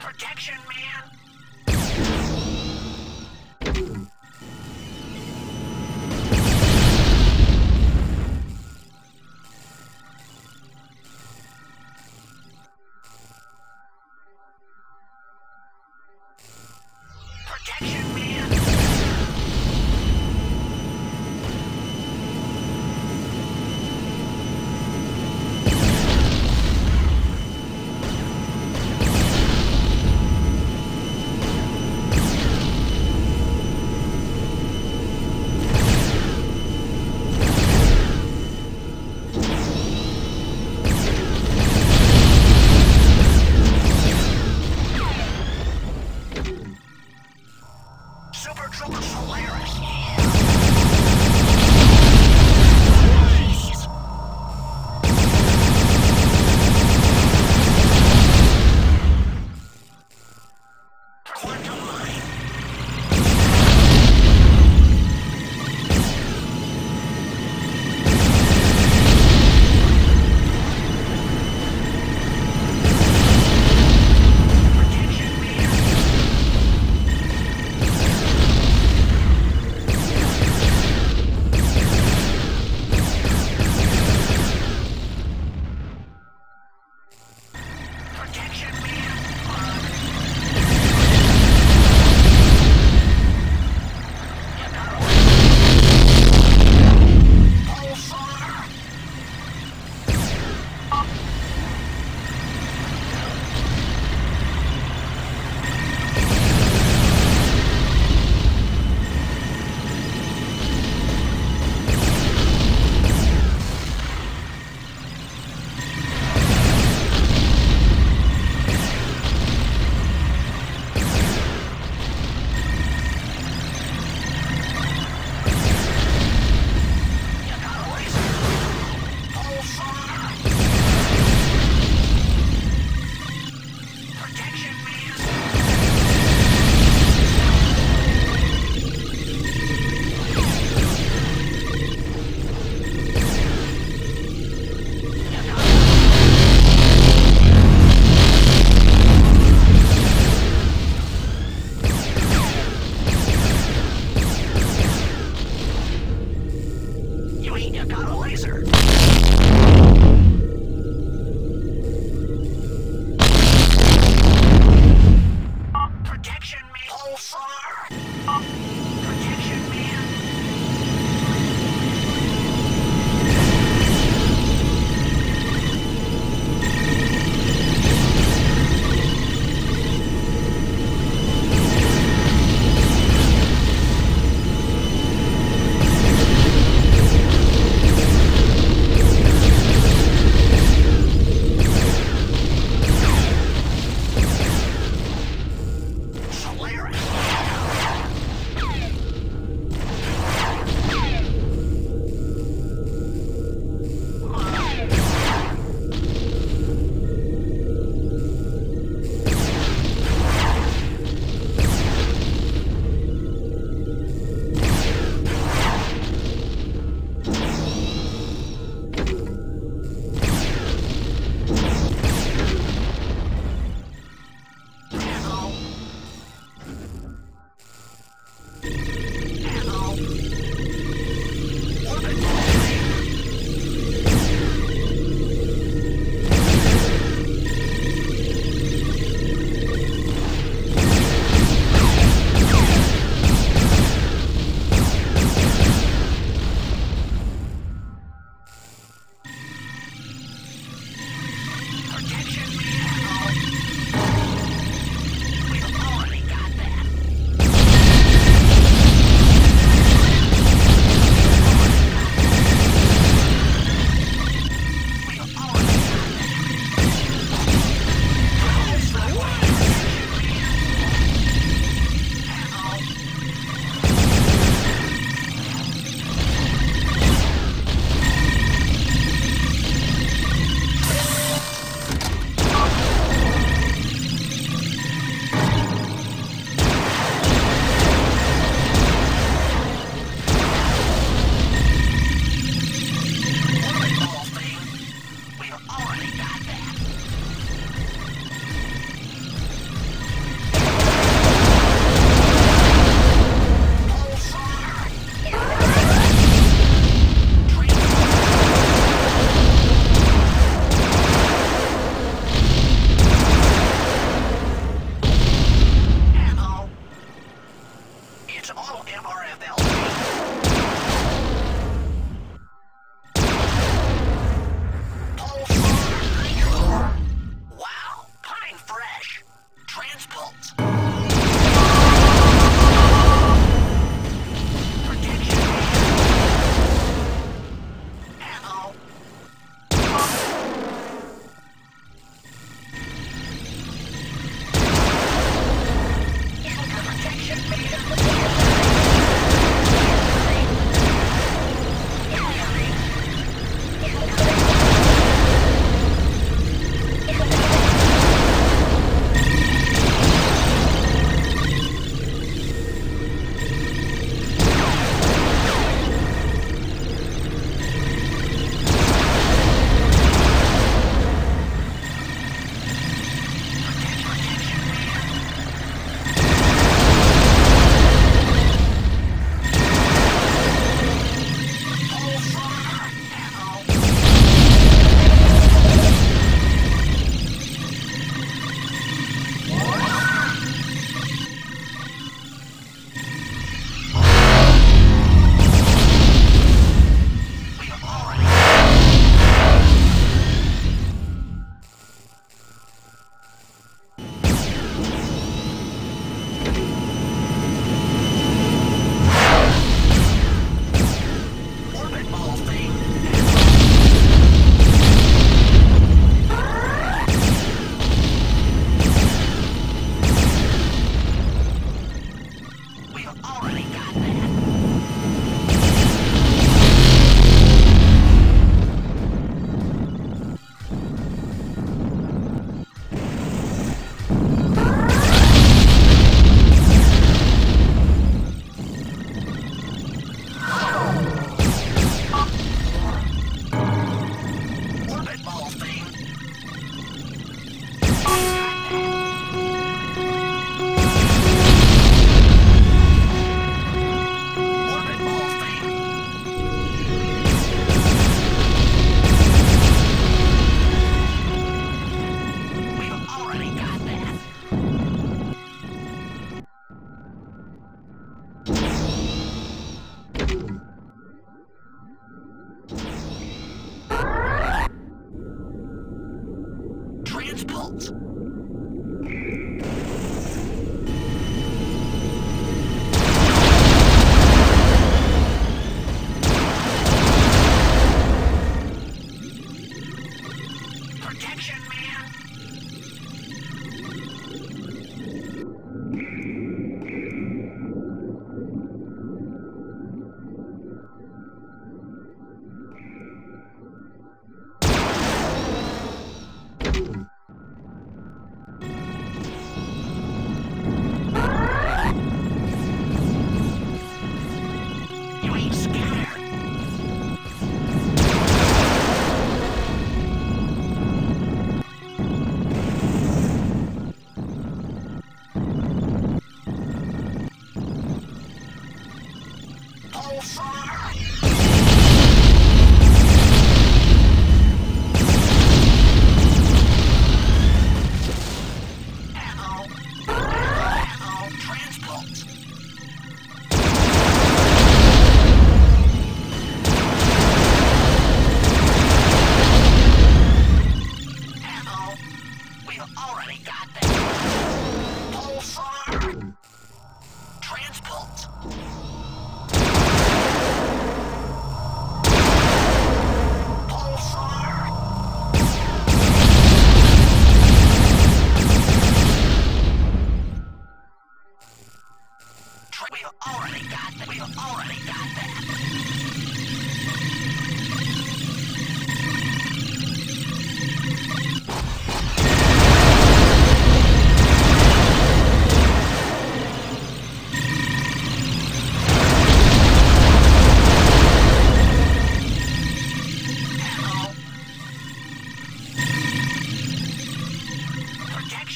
Protection, man! Flash, Transpulse. Protection. Ammo. Isn't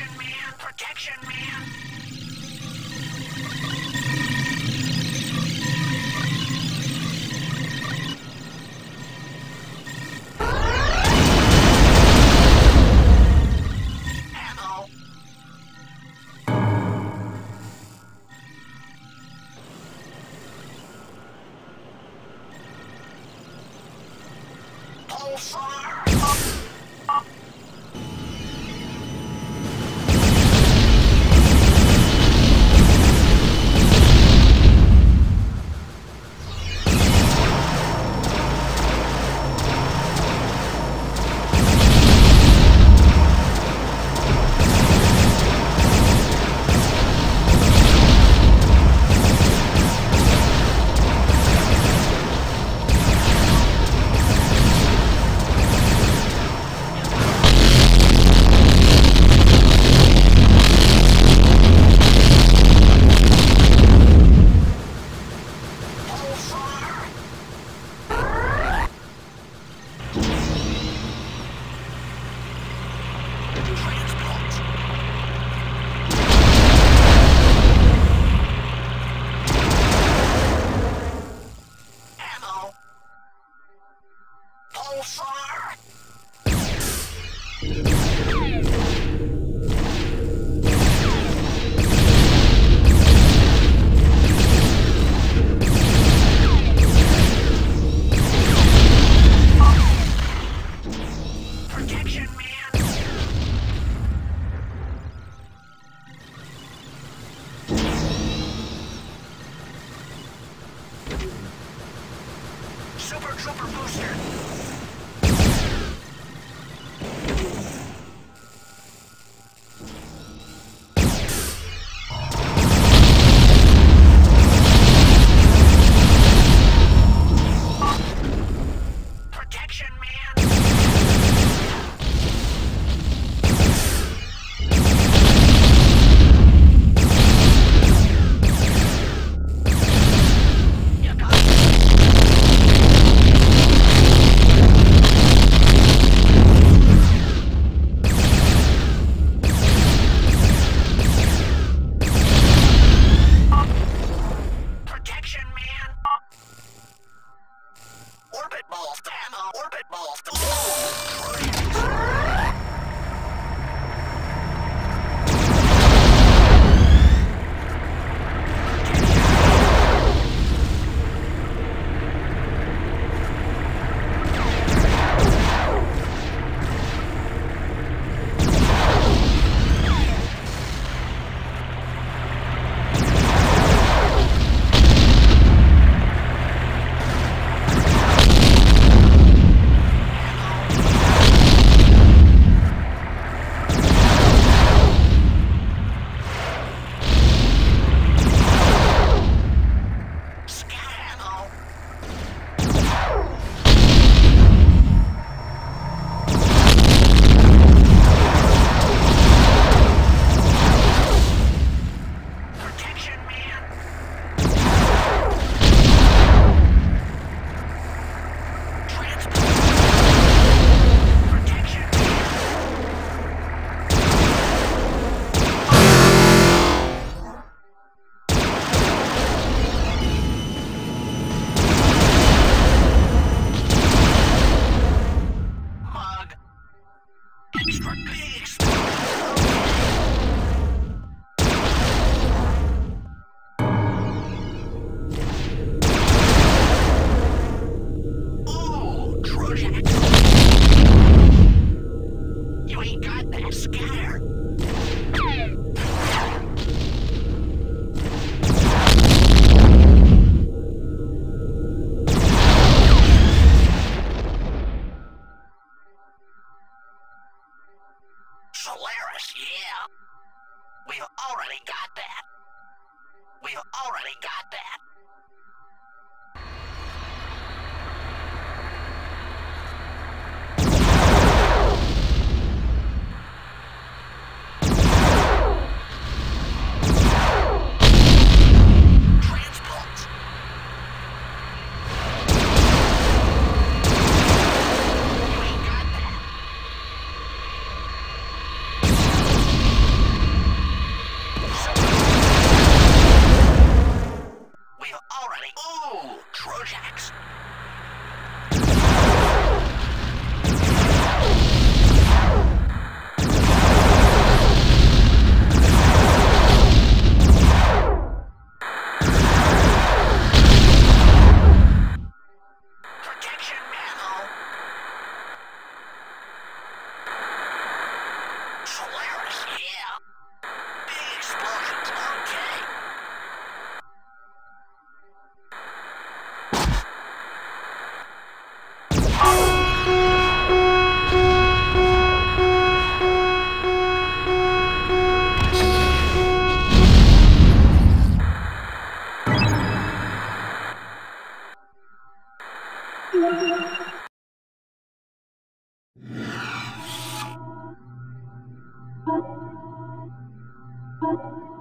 the protection made of material? Transpulse. Protection, man. Fire! Trooper booster.